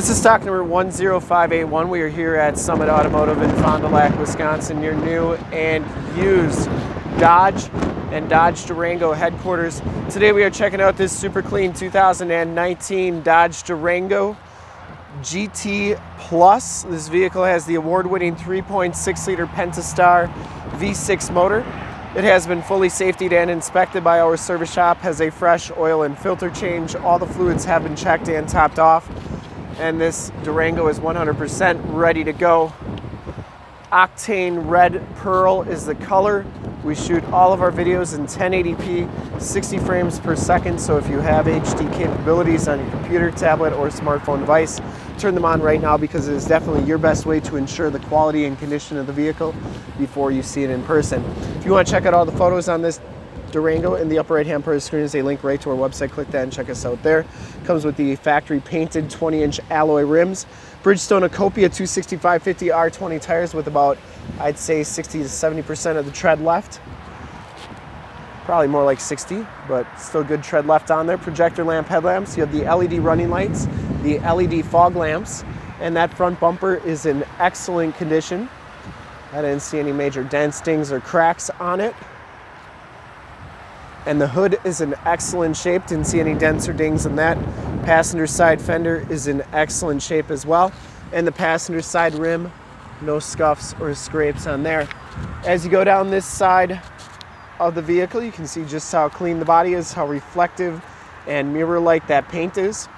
This is stock number 10581. We are here at Summit Automotive in Fond du Lac, Wisconsin, your new and used Dodge and Dodge Durango headquarters. Today we are checking out this super clean 2019 Dodge Durango GT Plus. This vehicle has the award-winning 3.6 liter Pentastar V6 motor. It has been fully safetied and inspected by our service shop, has a fresh oil and filter change. All the fluids have been checked and topped off, and this Durango is 100% ready to go. Octane Red Pearl is the color. We shoot all of our videos in 1080p, 60 frames per second, so if you have HD capabilities on your computer, tablet, or smartphone device, turn them on right now because it is definitely your best way to ensure the quality and condition of the vehicle before you see it in person. If you want to check out all the photos on this Durango, in the upper right hand part of the screen is a link right to our website. Click that and check us out there. Comes with the factory painted 20-inch alloy rims, Bridgestone Ecopia 265/50 R20 tires with about, I'd say, 60 to 70% of the tread left. Probably more like 60, but still good tread left on there. Projector lamp headlamps. You have the LED running lights, the LED fog lamps, and that front bumper is in excellent condition. I didn't see any major dents, stings, or cracks on it. And the hood is in excellent shape. Didn't see any dents or dings in that. Passenger side fender is in excellent shape as well. And the passenger side rim, no scuffs or scrapes on there. As you go down this side of the vehicle, you can see just how clean the body is, how reflective and mirror-like that paint is.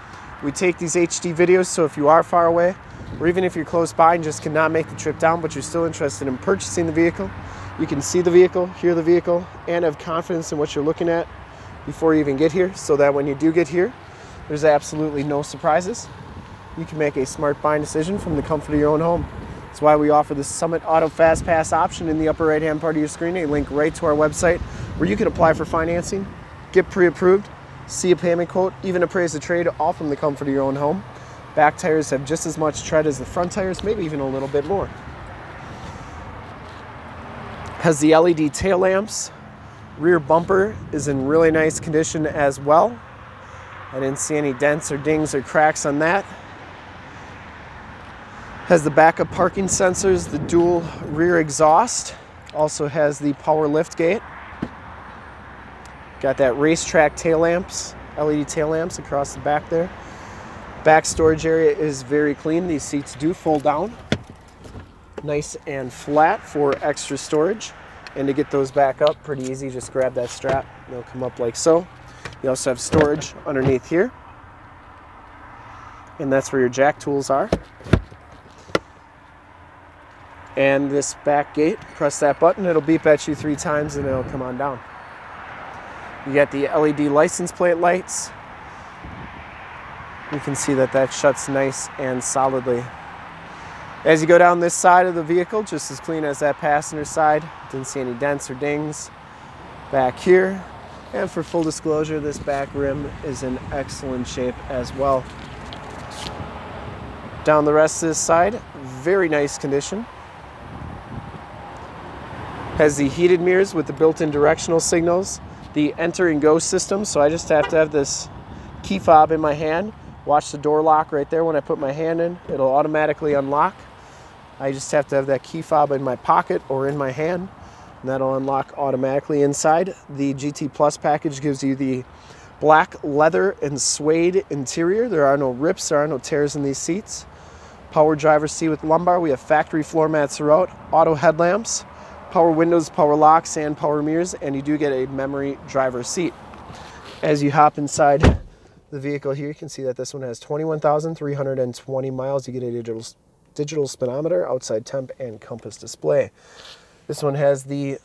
We take these HD videos, so if you are far away, or even if you're close by and just cannot make the trip down, but you're still interested in purchasing the vehicle, you can see the vehicle, hear the vehicle, and have confidence in what you're looking at before you even get here, so that when you do get here, there's absolutely no surprises. You can make a smart buying decision from the comfort of your own home. That's why we offer the Summit Auto Fast Pass option in the upper right-hand part of your screen, a link right to our website where you can apply for financing, get pre-approved, see a payment quote, even appraise the trade, all from the comfort of your own home. Back tires have just as much tread as the front tires, maybe even a little bit more. Has the LED tail lamps. Rear bumper is in really nice condition as well. I didn't see any dents or dings or cracks on that. Has the backup parking sensors, the dual rear exhaust. Also has the power lift gate. Got that racetrack tail lamps, LED tail lamps across the back there. Back storage area is very clean. These seats do fold down, nice and flat for extra storage, and to get those back up pretty easy, just grab that strap, they'll come up like so. You also have storage underneath here, and that's where your jack tools are. And this back gate, press that button, it'll beep at you 3 times and it'll come on down. You got the LED license plate lights. You can see that that shuts nice and solidly. As you go down this side of the vehicle, just as clean as that passenger side. Didn't see any dents or dings back here. And for full disclosure, this back rim is in excellent shape as well. Down the rest of this side, very nice condition. Has the heated mirrors with the built-in directional signals, the Enter-N-Go system, so I just have to have this key fob in my hand. Watch the door lock right there. When I put my hand in, it'll automatically unlock. I just have to have that key fob in my pocket or in my hand, and that'll unlock automatically inside. The GT Plus package gives you the black leather and suede interior. There are no rips, there are no tears in these seats. Power driver's seat with lumbar. We have factory floor mats throughout, auto headlamps, power windows, power locks, and power mirrors, and you do get a memory driver's seat. As you hop inside the vehicle here, you can see that this one has 21,320 miles. You get a digital speedometer, outside temp, and compass display. This one has the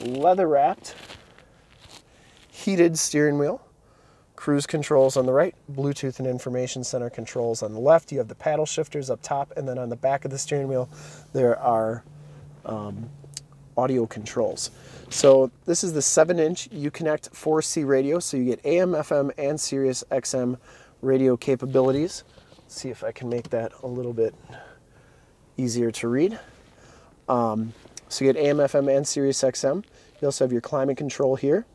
leather-wrapped heated steering wheel, cruise controls on the right, Bluetooth and information center controls on the left. You have the paddle shifters up top, and then on the back of the steering wheel, there are audio controls. So this is the 7-inch Uconnect 4C radio, so you get AM, FM, and Sirius XM radio capabilities. Let's see if I can make that a little bit easier to read. So you get AM, FM, and Sirius XM. You also have your climate control here.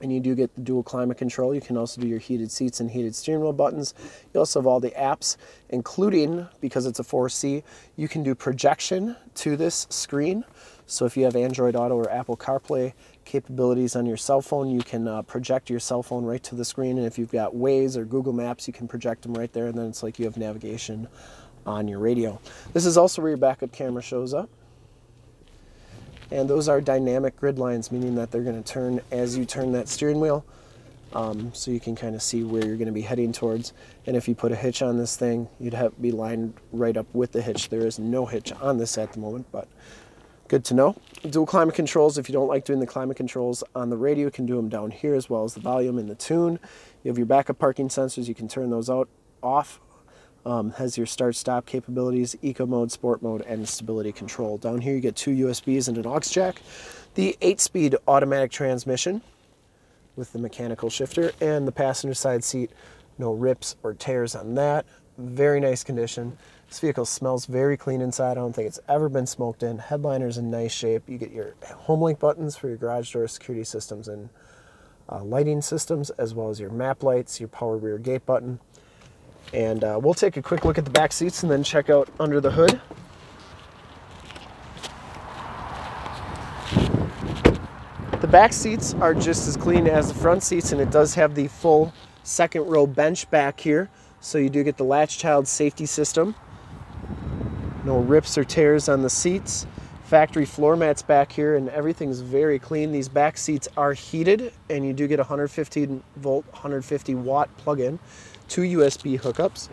and you do get the dual climate control. You can also do your heated seats and heated steering wheel buttons. You also have all the apps, including, because it's a 4C, you can do projection to this screen. So if you have Android Auto or Apple CarPlay capabilities on your cell phone, you can project your cell phone right to the screen. And if you've got Waze or Google Maps, you can project them right there, and then it's like you have navigation on your radio. This is also where your backup camera shows up. And those are dynamic grid lines, meaning that they're going to turn as you turn that steering wheel. So you can kind of see where you're going to be heading towards. And if you put a hitch on this thing, you'd have to be lined right up with the hitch. There is no hitch on this at the moment, but good to know. Dual climate controls, if you don't like doing the climate controls on the radio, you can do them down here, as well as the volume and the tune. You have your backup parking sensors. You can turn those out, off. Has your start-stop capabilities, eco mode, sport mode, and stability control. Down here you get two USBs and an aux jack, the 8-speed automatic transmission with the mechanical shifter, and the passenger side seat, no rips or tears on that. Very nice condition. This vehicle smells very clean inside. I don't think it's ever been smoked in. Headliner's in nice shape. You get your HomeLink buttons for your garage door security systems and lighting systems, as well as your map lights, your power rear gate button. And we'll take a quick look at the back seats and then check out under the hood. The back seats are just as clean as the front seats, and it does have the full second row bench back here. So you do get the latch child safety system. No rips or tears on the seats. Factory floor mats back here, and everything's very clean. These back seats are heated, and you do get a 115 volt, 150 watt plug-in. Two USB hookups.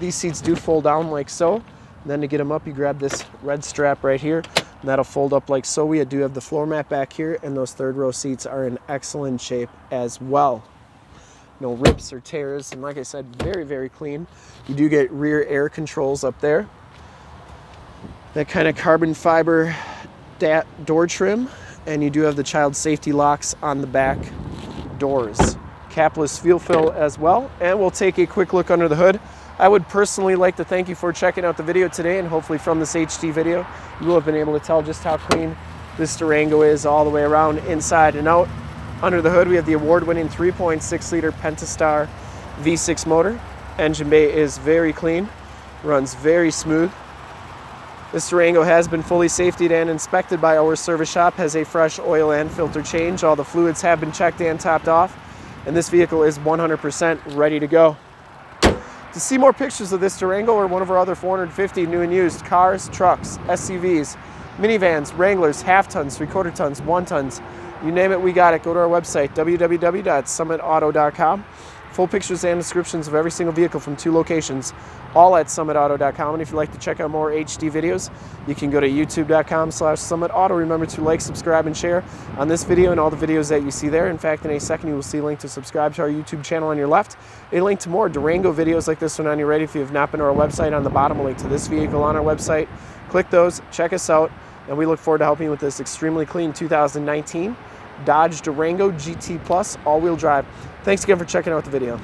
These seats do fold down like so. And then to get them up, you grab this red strap right here, and that'll fold up like so. We do have the floor mat back here, and those third row seats are in excellent shape as well. No rips or tears, and like I said, very, very clean. You do get rear air controls up there. That kind of carbon fiber door trim, and you do have the child safety locks on the back doors. Capless fuel fill as well, and we'll take a quick look under the hood. I would personally like to thank you for checking out the video today, and hopefully from this HD video you will have been able to tell just how clean this Durango is all the way around, inside and out. Under the hood we have the award-winning 3.6 liter Pentastar V6 motor. Engine bay is very clean, runs very smooth. This Durango has been fully safetied and inspected by our service shop, has a fresh oil and filter change. All the fluids have been checked and topped off, and this vehicle is 100% ready to go. To see more pictures of this Durango or one of our other 450 new and used cars, trucks, SUVs, minivans, Wranglers, half-tons, three-quarter-tons, one-tons, you name it, we got it. Go to our website, www.summitauto.com. Full pictures and descriptions of every single vehicle from 2 locations, all at summitauto.com. And if you'd like to check out more HD videos, you can go to youtube.com/summitauto. Remember to like, subscribe, and share on this video and all the videos that you see there. In fact, in a second, you will see a link to subscribe to our YouTube channel on your left, a link to more Durango videos like this one on your right. If you have not been to our website, on the bottom, a link to this vehicle on our website. Click those, check us out, and we look forward to helping you with this extremely clean 2019 Dodge Durango GT Plus all-wheel drive. Thanks again for checking out the video.